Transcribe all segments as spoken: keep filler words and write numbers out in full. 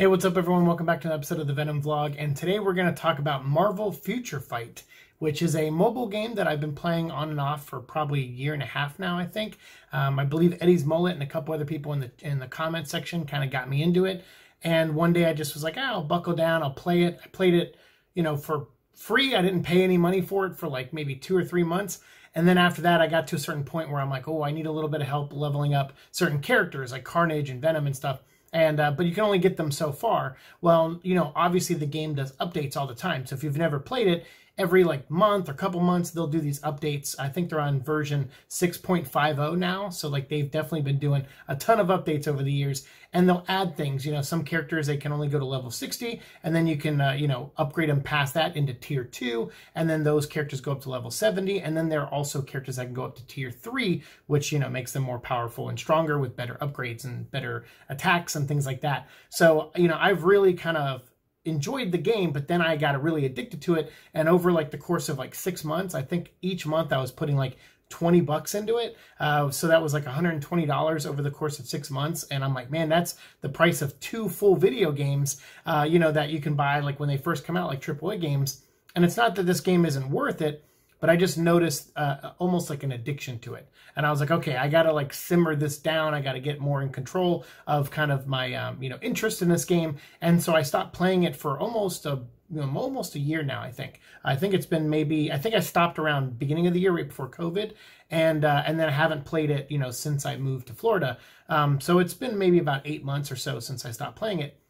Hey, what's up everyone? Welcome back to an episode of the Venom Vlog, and today we're going to talk about Marvel Future Fight, which is a mobile game that I've been playing on and off for probably a year and a half now, I think. Um, I believe Eddie's Mullet and a couple other people in the in the comment section kind of got me into it, and one day I just was like, ah, I'll buckle down, I'll play it. I played it, you know, for free. I didn't pay any money for it for like maybe two or three months. And then after that, I got to a certain point where I'm like, oh, I need a little bit of help leveling up certain characters like Carnage and Venom and stuff. And uh, but you can only get them so far. Well, you know, obviously the game does updates all the time. So if you've never played it, every like month or couple months, they'll do these updates. I think they're on version six point five oh now. So like they've definitely been doing a ton of updates over the years, and they'll add things. You know, some characters, they can only go to level sixty, and then you can, uh, you know, upgrade them past that into tier two. And then those characters go up to level seventy. And then there are also characters that can go up to tier three, which, you know, makes them more powerful and stronger with better upgrades and better attacks and things like that. So, you know, I've really kind of enjoyed the game, but then I got really addicted to it. And over like the course of like six months, I think each month I was putting like twenty bucks into it. Uh, so that was like one hundred twenty dollars over the course of six months. And I'm like, man, that's the price of two full video games, uh, you know, that you can buy like when they first come out, like triple A games. And it's not that this game isn't worth it, but I just noticed uh, almost like an addiction to it. And I was like, okay, I got to like simmer this down. I got to get more in control of kind of my, um, you know, interest in this game. And so I stopped playing it for almost a, you know, almost a year now, I think. I think it's been maybe, I think I stopped around beginning of the year right before COVID. And uh, and then I haven't played it, you know, since I moved to Florida. Um, so it's been maybe about eight months or so since I stopped playing it.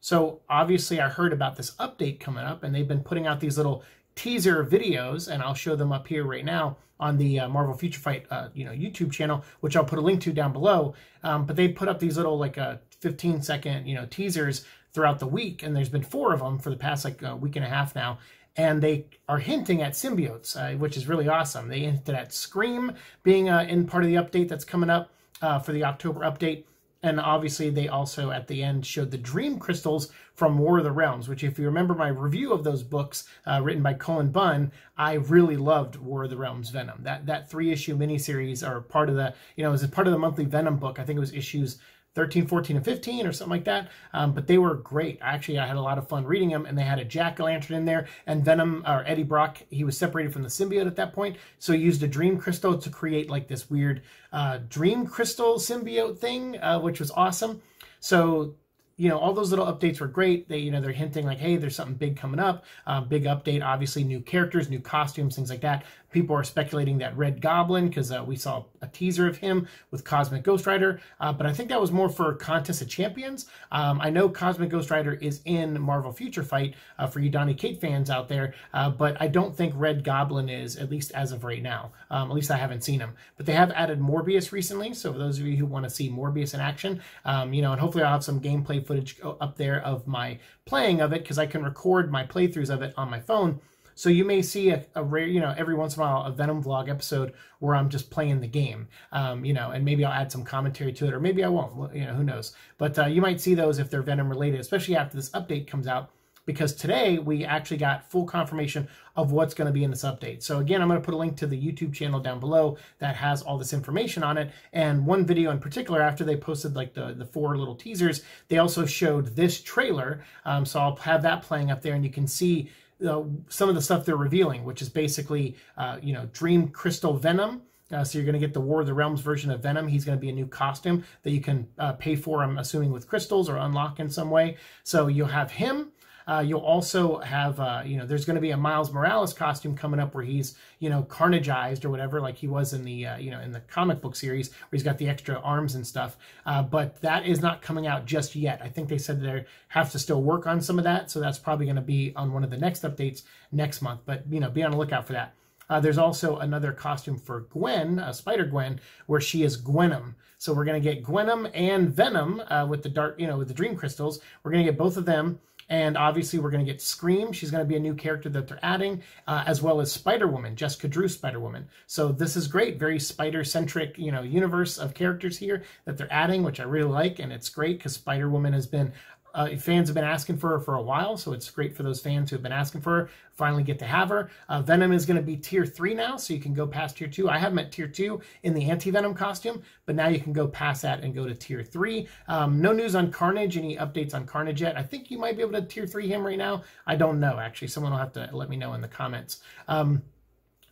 So obviously I heard about this update coming up, and they've been putting out these little teaser videos, and I'll show them up here right now on the uh, Marvel Future Fight, uh, you know, YouTube channel, which I'll put a link to down below. Um, but they put up these little like a uh, fifteen second, you know, teasers throughout the week, and there's been four of them for the past like a week and a half now. And they are hinting at symbiotes, uh, which is really awesome. They hinted at Scream being uh, in part of the update that's coming up uh, for the October update. And obviously they also at the end showed the dream crystals from War of the Realms, which if you remember my review of those books uh, written by Colin Bunn, I really loved War of the Realms Venom. That that three issue miniseries are part of the, you know, it was part of the monthly Venom book. I think it was issues thirteen, fourteen, and fifteen or something like that. Um, but they were great. Actually, I had a lot of fun reading them, and they had a jack-o'-lantern in there, and Venom, or Eddie Brock, he was separated from the symbiote at that point, so he used a dream crystal to create like this weird uh, dream crystal symbiote thing, uh, which was awesome. So, you know, all those little updates were great. They, you know, they're hinting like, hey, there's something big coming up, uh, big update, obviously new characters, new costumes, things like that. People are speculating that Red Goblin, because uh, we saw a teaser of him with Cosmic Ghost Rider, uh, but I think that was more for Contest of Champions. Um, I know Cosmic Ghost Rider is in Marvel Future Fight uh, for you Donny Kate fans out there, uh, but I don't think Red Goblin is, at least as of right now. Um, at least I haven't seen him. But they have added Morbius recently, so for those of you who want to see Morbius in action, um, you know, and hopefully I'll have some gameplay footage up there of my playing of it, because I can record my playthroughs of it on my phone. So you may see a, a rare, you know, every once in a while a Venom Vlog episode where I'm just playing the game, um, you know, and maybe I'll add some commentary to it, or maybe I won't, you know, who knows. But uh, you might see those if they're Venom related, especially after this update comes out, because today we actually got full confirmation of what's going to be in this update. So again, I'm going to put a link to the YouTube channel down below that has all this information on it. And one video in particular, after they posted like the, the four little teasers, they also showed this trailer. Um, so I'll have that playing up there, and you can see uh, some of the stuff they're revealing, which is basically, uh, you know, Dream Crystal Venom. Uh, so you're going to get the War of the Realms version of Venom. He's going to be a new costume that you can uh, pay for, I'm assuming, with crystals or unlock in some way. So you'll have him. Uh, you'll also have, uh, you know, there's going to be a Miles Morales costume coming up where he's, you know, carnageized or whatever, like he was in the, uh, you know, in the comic book series where he's got the extra arms and stuff. Uh, but that is not coming out just yet. I think they said they have to still work on some of that. So that's probably going to be on one of the next updates next month. But, you know, be on the lookout for that. Uh, there's also another costume for Gwen, uh, Spider Gwen, where she is Gwenom. So we're going to get Gwenom and Venom uh, with the dark, you know, with the dream crystals. We're going to get both of them. And obviously, we're going to get Scream. She's going to be a new character that they're adding, uh, as well as Spider-Woman, Jessica Drew's Spider-Woman. So this is great. Very Spider-centric, you know, universe of characters here that they're adding, which I really like. And it's great because Spider-Woman has been Uh, fans have been asking for her for a while, so it's great for those fans who have been asking for her. Finally get to have her. Uh, Venom is going to be tier three now, so you can go past tier two. I have him at tier two in the Anti-Venom costume, but now you can go past that and go to tier three. Um, no news on Carnage, any updates on Carnage yet. I think you might be able to tier three him right now. I don't know, actually. Someone will have to let me know in the comments. Um,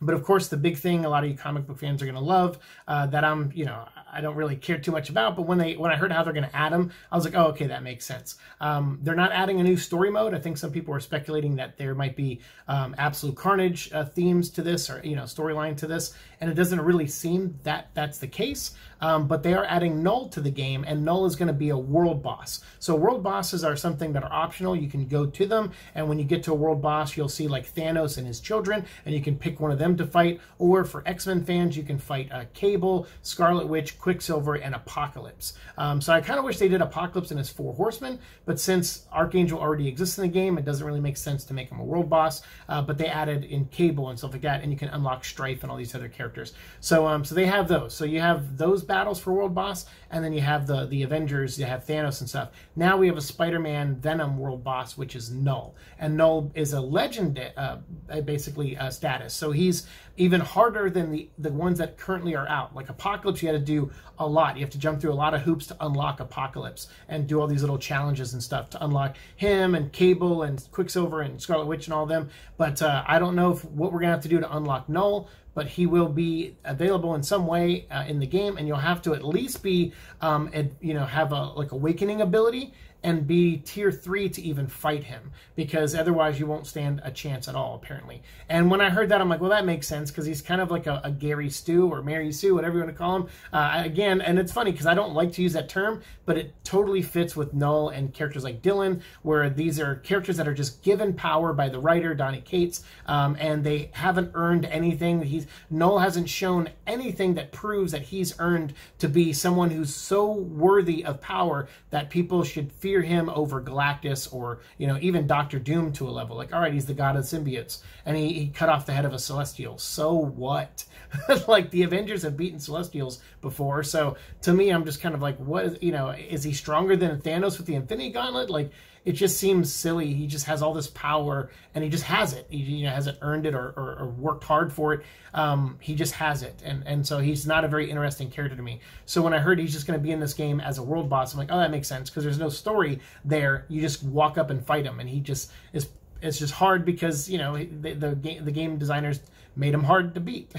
But of course, the big thing a lot of you comic book fans are going to love uh, that I'm, you know, I don't really care too much about. But when they when I heard how they're going to add them, I was like, oh, okay, that makes sense. Um, they're not adding a new story mode. I think some people are speculating that there might be um, Absolute Carnage uh, themes to this, or, you know, storyline to this. And it doesn't really seem that that's the case. Um, but they are adding Null to the game, and Null is going to be a world boss. So world bosses are something that are optional. You can go to them, and when you get to a world boss, you'll see like Thanos and his children, and you can pick one of them to fight. Or for X-Men fans, you can fight uh, Cable, Scarlet Witch, Quicksilver, and Apocalypse. Um, so I kind of wish they did Apocalypse and his four horsemen, but since Archangel already exists in the game, it doesn't really make sense to make him a world boss. Uh, but they added in Cable and stuff like that, and you can unlock Strife and all these other characters. So um, so they have those. So you have those back battles for world boss, and then you have the the Avengers, you have Thanos and stuff. Now we have a Spider-Man Venom world boss, which is Null, and Null is a legend uh, basically uh, status, so he's even harder than the the ones that currently are out. Like Apocalypse, you had to do a lot, you have to jump through a lot of hoops to unlock Apocalypse and do all these little challenges and stuff to unlock him and Cable and Quicksilver and Scarlet Witch and all them. But uh, I don't know if, what we're gonna have to do to unlock Null, but he will be available in some way uh, in the game, and you'll have to at least be, um, a, you know, have a like awakening ability and be tier three to even fight him, because otherwise you won't stand a chance at all, apparently. And when I heard that, I'm like, well, that makes sense, because he's kind of like a, a Gary Stu or Mary Sue, whatever you want to call him. Uh, again, and it's funny, because I don't like to use that term, but it totally fits with Null and characters like Dylan, where these are characters that are just given power by the writer, Donny Cates, um, and they haven't earned anything. He's Null hasn't shown anything that proves that he's earned to be someone who's so worthy of power that people should fear him over Galactus, or, you know, even Doctor Doom to a level. Like, all right, he's the god of symbiotes, and he, he cut off the head of a Celestial. So what? Like, the Avengers have beaten Celestials before, so to me, I'm just kind of like, what is, you know, is he stronger than Thanos with the Infinity Gauntlet? Like, it just seems silly. He just has all this power, and he just has it. He, you know, hasn't earned it or, or, or worked hard for it. Um, he just has it, and and so he's not a very interesting character to me. So when I heard he's just going to be in this game as a world boss, I'm like, oh, that makes sense, because there's no story there. You just walk up and fight him, and he just is. It's just hard because, you know, the the game, the game designers made him hard to beat.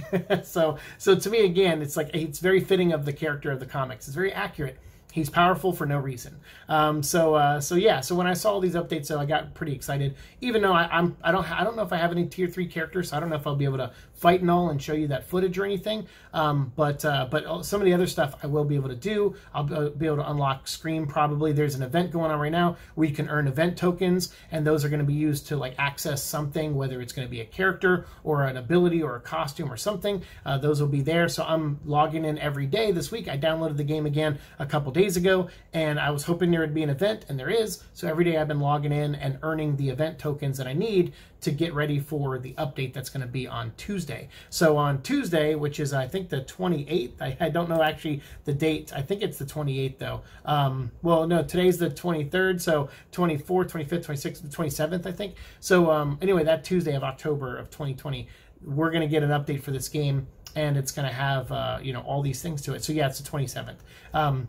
so so to me, again, it's like it's very fitting of the character of the comics. It's very accurate. He's powerful for no reason. Um, so, uh, so yeah. So when I saw all these updates, so I got pretty excited. Even though I, I'm, I don't, I don't know if I have any tier three characters. So I don't know if I'll be able to fight and all and show you that footage or anything. Um, but, uh, but some of the other stuff I will be able to do. I'll be able to unlock Scream probably. There's an event going on right now where you can earn event tokens, and those are going to be used to like access something, whether it's going to be a character or an ability or a costume or something. Uh, those will be there. So I'm logging in every day this week. I downloaded the game again a couple days ago, and I was hoping there would be an event, and there is. So every day I've been logging in and earning the event tokens that I need to get ready for the update that's going to be on Tuesday. So on Tuesday, which is I think the twenty-eighth, I, I don't know actually the date. I think it's the twenty-eighth though. Um, well, no, today's the twenty-third, so twenty-fourth, twenty-fifth, twenty-sixth, twenty-seventh, I think. So um, anyway, that Tuesday of October of twenty twenty, we're going to get an update for this game, and it's going to have uh, you know, all these things to it. So yeah, it's the twenty-seventh. Um,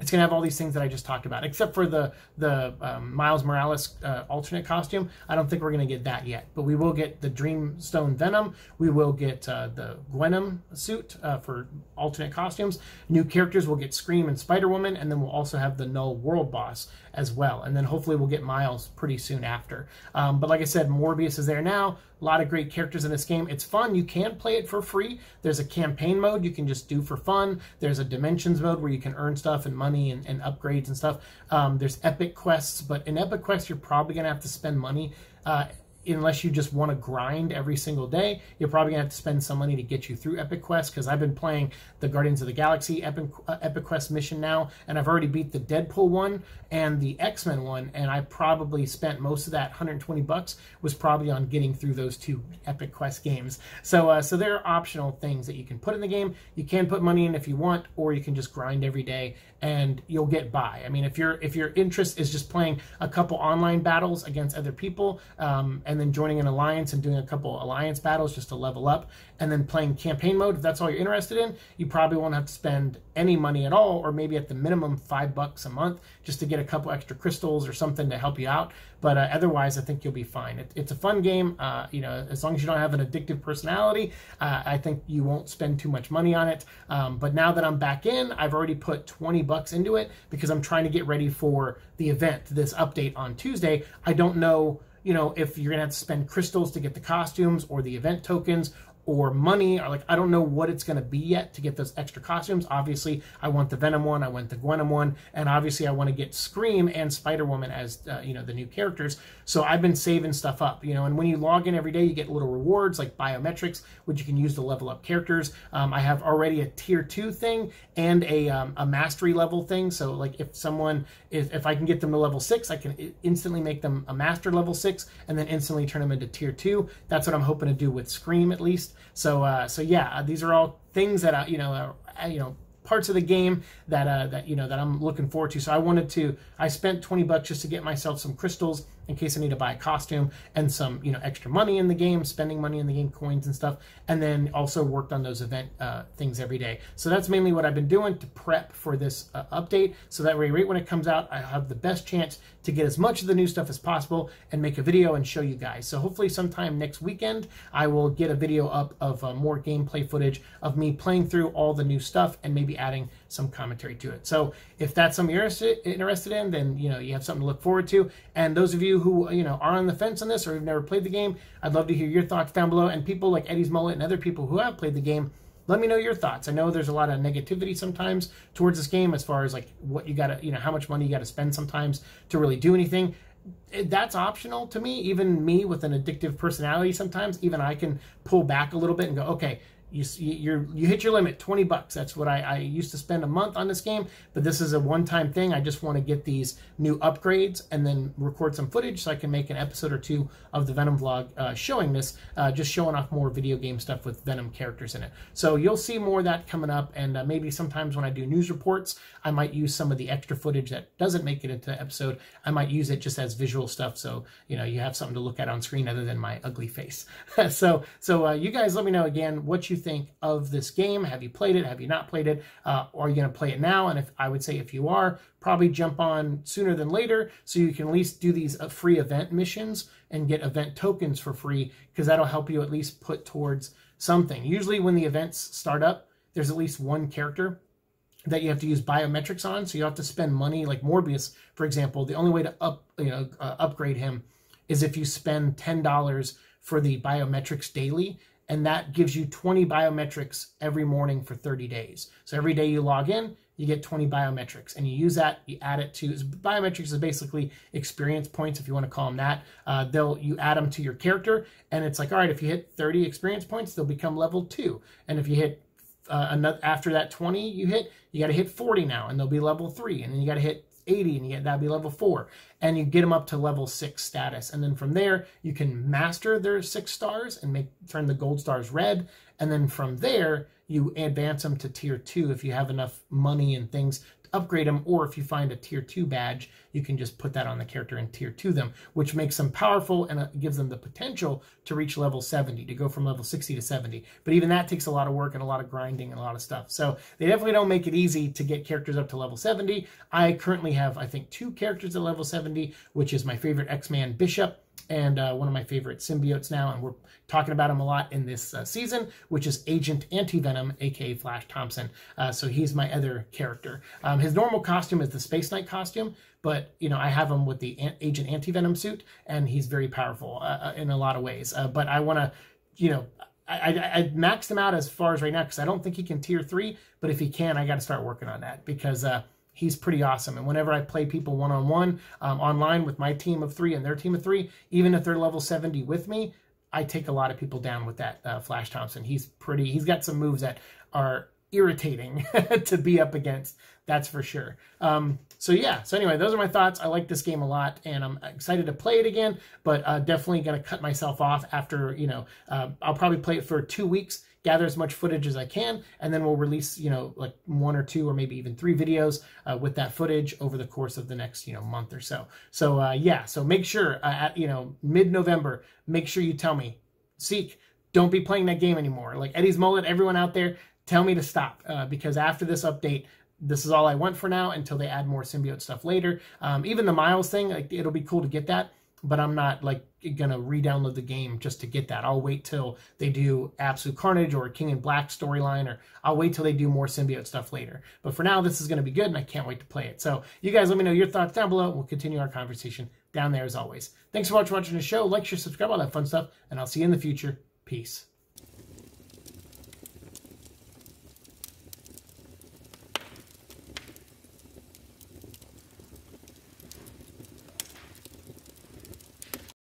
It's going to have all these things that I just talked about, except for the the um, Miles Morales uh, alternate costume. I don't think we're going to get that yet, but we will get the Dreamstone Venom. We will get uh, the Gwenom suit uh, for alternate costumes. New characters, we'll get Scream and Spider-Woman, and then we'll also have the Null World Boss as well. And then hopefully we'll get Miles pretty soon after. Um, but like I said, Morbius is there now. A lot of great characters in this game. It's fun. You can play it for free. There's a campaign mode you can just do for fun. There's a dimensions mode where you can earn stuff and money and, and upgrades and stuff. Um, there's epic quests, but in epic quests, you're probably going to have to spend money. Uh, unless you just want to grind every single day, you're probably going to have to spend some money to get you through Epic Quest, because I've been playing the Guardians of the Galaxy Epic, uh, Epic Quest mission now, and I've already beat the Deadpool one and the X-Men one, and I probably spent most of that one hundred twenty bucks was probably on getting through those two Epic Quest games. So, uh, so there are optional things that you can put in the game. You can put money in if you want, or you can just grind every day, and you'll get by. I mean, if you're, if your interest is just playing a couple online battles against other people, um, and then joining an alliance and doing a couple alliance battles just to level up, and then playing campaign mode, if that's all you're interested in, you probably won't have to spend any money at all, or maybe at the minimum five bucks a month just to get a couple extra crystals or something to help you out. But uh, otherwise, I think you'll be fine. It, it's a fun game. Uh, you know, as long as you don't have an addictive personality, uh, I think you won't spend too much money on it. Um, but now that I'm back in, I've already put twenty bucks into it because I'm trying to get ready for the event, this update on Tuesday. I don't know, you know, if you're going to have to spend crystals to get the costumes or the event tokens, or money, or like, I don't know what it's going to be yet to get those extra costumes. Obviously, I want the Venom one, I want the Gwenom one, and obviously I want to get Scream and Spider-Woman as, uh, you know, the new characters. So I've been saving stuff up, you know, and when you log in every day, you get little rewards like biometrics, which you can use to level up characters. Um, I have already a tier two thing and a, um, a mastery level thing. So like if someone, if, if I can get them to level six, I can instantly make them a master level six and then instantly turn them into tier two. That's what I'm hoping to do with Scream at least. So, uh, so yeah, these are all things that I, you know, uh, you know, parts of the game that, uh, that, you know, that I'm looking forward to. So I wanted to, I spent twenty bucks just to get myself some crystals in case I need to buy a costume, and some, you know, extra money in the game, spending money in the game, coins and stuff, and then also worked on those event uh, things every day. So that's mainly what I've been doing to prep for this uh, update, so that way right when it comes out, I have the best chance to get as much of the new stuff as possible and make a video and show you guys. So hopefully sometime next weekend, I will get a video up of uh, more gameplay footage of me playing through all the new stuff and maybe adding some commentary to it. So if that's something you're interested in, then, you know, you have something to look forward to. And those of you who, you know, are on the fence on this or have never played the game, I'd love to hear your thoughts down below. And people like Eddie's Mullet and other people who have played the game, let me know your thoughts. I know there's a lot of negativity sometimes towards this game as far as like what you gotta, you know, how much money you gotta spend sometimes to really do anything. That's optional to me. Even me with an addictive personality, sometimes even I can pull back a little bit and go, okay, You, you're, you hit your limit, twenty bucks. That's what I, I used to spend a month on this game, but this is a one-time thing. I just want to get these new upgrades and then record some footage so I can make an episode or two of the Venom vlog uh, showing this, uh, just showing off more video game stuff with Venom characters in it. So you'll see more of that coming up, and uh, maybe sometimes when I do news reports, I might use some of the extra footage that doesn't make it into the episode. I might use it just as visual stuff, so you know you have something to look at on screen other than my ugly face. so so uh, you guys let me know again what you think of this game. Have you played it? Have you not played it? Uh, are you going to play it now? And if I would say if you are, probably jump on sooner than later so you can at least do these free event missions and get event tokens for free, because that'll help you at least put towards something. Usually when the events start up, there's at least one character that you have to use biometrics on, so you have to spend money. Like Morbius, for example, the only way to up you know uh, upgrade him is if you spend ten dollars for the biometrics daily. And that gives you twenty biometrics every morning for thirty days. So every day you log in, you get twenty biometrics. And you use that, you add it to... Biometrics is basically experience points, if you want to call them that. Uh, they'll You add them to your character, and it's like, all right, if you hit thirty experience points, they'll become level two. And if you hit... Uh, another, after that twenty you hit, you got to hit forty now, and they'll be level three. And then you got to hit eighty, and you get, that'll be level four. And you get them up to level six status. And then from there, you can master their six stars and make turn the gold stars red. And then from there, you advance them to tier two if you have enough money and things to upgrade them. Or if you find a tier two badge, you can just put that on the character and tier two them, which makes them powerful and gives them the potential to reach level seventy, to go from level sixty to seventy. But even that takes a lot of work and a lot of grinding and a lot of stuff. So they definitely don't make it easy to get characters up to level seventy. I currently have, I think, two characters at level seventy, which is my favorite X-Man Bishop, and uh, one of my favorite symbiotes now, and we're talking about him a lot in this uh, season, which is Agent Anti-Venom, aka Flash Thompson. Uh, so he's my other character. Um, his normal costume is the Space Knight costume, but you know I have him with the An Agent Anti-Venom suit, and he's very powerful uh, in a lot of ways. Uh, but I want to, you know, I, I, I maxed him out as far as right now because I don't think he can tier three, but if he can, I got to start working on that because... Uh, he's pretty awesome. And whenever I play people one-on-one um, online with my team of three and their team of three, even if they're level seventy with me, I take a lot of people down with that uh, Flash Thompson. He's pretty, he's got some moves that are irritating to be up against, that's for sure. Um, so yeah, so anyway, those are my thoughts. I like this game a lot, and I'm excited to play it again, but uh, definitely going to cut myself off after, you know, uh, I'll probably play it for two weeks, gather as much footage as I can, and then we'll release, you know, like one or two or maybe even three videos uh, with that footage over the course of the next, you know, month or so. So uh, yeah, so make sure, uh, at, you know, mid-November, make sure you tell me, Seek, don't be playing that game anymore. Like Eddie's Mullet, everyone out there, tell me to stop, uh, because after this update, this is all I want for now until they add more symbiote stuff later. Um, even the Miles thing, like, it'll be cool to get that, but I'm not like going to re-download the game just to get that. I'll wait till they do Absolute Carnage or King in Black storyline, or I'll wait till they do more symbiote stuff later. But for now, this is going to be good, and I can't wait to play it. So you guys let me know your thoughts down below. We'll continue our conversation down there as always. Thanks so much for watching the show. Like, share, subscribe, all that fun stuff, and I'll see you in the future. Peace.